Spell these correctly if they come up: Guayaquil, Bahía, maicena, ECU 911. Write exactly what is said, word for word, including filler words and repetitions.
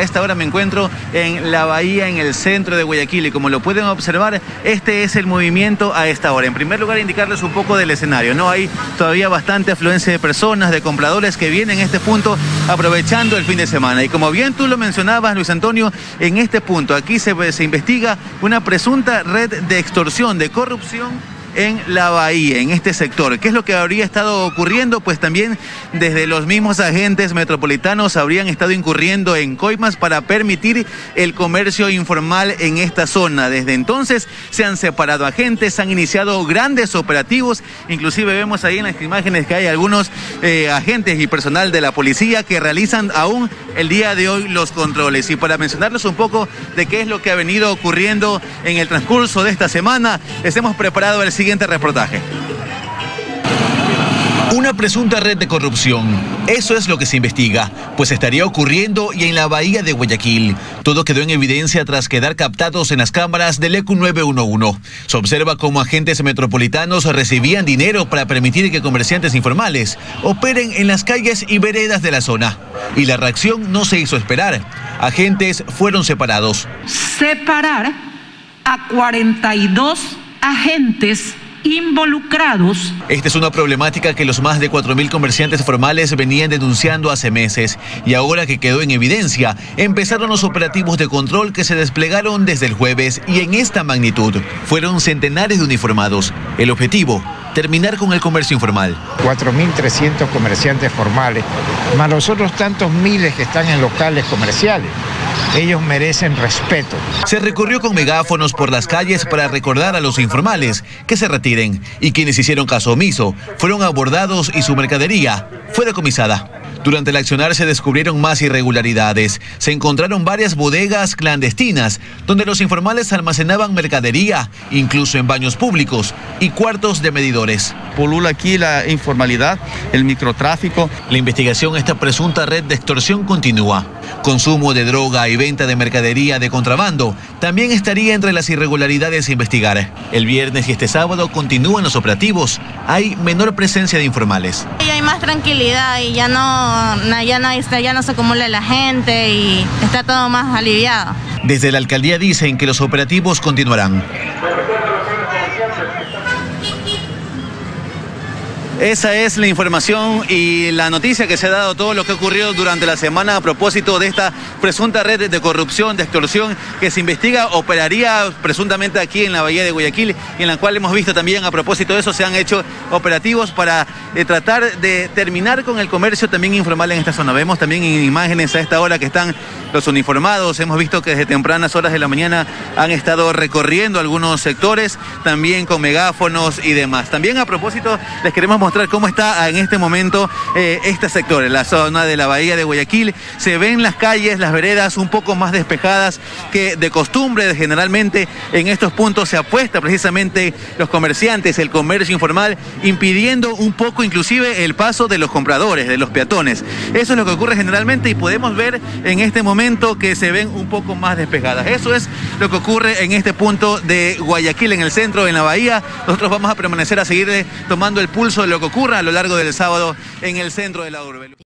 A esta hora me encuentro en la Bahía, en el centro de Guayaquil, y como lo pueden observar, este es el movimiento a esta hora. En primer lugar, indicarles un poco del escenario, ¿no? Hay todavía bastante afluencia de personas, de compradores que vienen a este punto aprovechando el fin de semana. Y como bien tú lo mencionabas, Luis Antonio, en este punto aquí se, se investiga una presunta red de extorsión, de corrupción en la Bahía, en este sector. ¿Qué es lo que habría estado ocurriendo? Pues también desde los mismos agentes metropolitanos habrían estado incurriendo en coimas para permitir el comercio informal en esta zona. Desde entonces se han separado agentes, han iniciado grandes operativos, inclusive vemos ahí en las imágenes que hay algunos eh, agentes y personal de la policía que realizan aún el día de hoy los controles. Y para mencionarles un poco de qué es lo que ha venido ocurriendo en el transcurso de esta semana, les hemos preparado el siguiente reportaje. Una presunta red de corrupción, eso es lo que se investiga, pues estaría ocurriendo y en la Bahía de Guayaquil. Todo quedó en evidencia tras quedar captados en las cámaras del E C U nueve uno uno. Se observa cómo agentes metropolitanos recibían dinero para permitir que comerciantes informales operen en las calles y veredas de la zona. Y la reacción no se hizo esperar. Agentes fueron separados. Separar a cuarenta y dos agentes involucrados. Esta es una problemática que los más de cuatro mil comerciantes formales venían denunciando hace meses, y ahora que quedó en evidencia, empezaron los operativos de control que se desplegaron desde el jueves y en esta magnitud. Fueron centenares de uniformados. El objetivo, terminar con el comercio informal. cuatro mil trescientos comerciantes formales, más los otros tantos miles que están en locales comerciales. Ellos merecen respeto. Se recorrió con megáfonos por las calles para recordar a los informales que se retiren, y quienes hicieron caso omiso fueron abordados y su mercadería fue decomisada. Durante el accionar se descubrieron más irregularidades. Se encontraron varias bodegas clandestinas donde los informales almacenaban mercadería, incluso en baños públicos y cuartos de medidores. Pulula aquí la informalidad, el microtráfico. La investigación a esta presunta red de extorsión continúa. Consumo de droga y venta de mercadería de contrabando también estaría entre las irregularidades a investigar. El viernes y este sábado continúan los operativos. Hay menor presencia de informales. Y hay más tranquilidad y ya no Ya no, ya no se acumula la gente y está todo más aliviado. Desde la alcaldía dicen que los operativos continuarán. Esa es la información y la noticia que se ha dado, todo lo que ha ocurrido durante la semana a propósito de esta presunta red de corrupción, de extorsión, que se investiga, operaría presuntamente aquí en la Bahía de Guayaquil, y en la cual hemos visto también a propósito de eso se han hecho operativos para eh, tratar de terminar con el comercio también informal en esta zona. Vemos también en imágenes a esta hora que están los uniformados, hemos visto que desde tempranas horas de la mañana han estado recorriendo algunos sectores, también con megáfonos y demás. También a propósito les queremos mostrar mostrar cómo está en este momento eh, este sector, en la zona de la Bahía de Guayaquil. Se ven las calles, las veredas un poco más despejadas que de costumbre. Generalmente en estos puntos se apuesta precisamente los comerciantes, el comercio informal, impidiendo un poco inclusive el paso de los compradores, de los peatones. Eso es lo que ocurre generalmente, y podemos ver en este momento que se ven un poco más despejadas. Eso es lo que ocurre en este punto de Guayaquil, en el centro, en la Bahía. Nosotros vamos a permanecer a seguir tomando el pulso de lo que ocurra a lo largo del sábado en el centro de la urbe.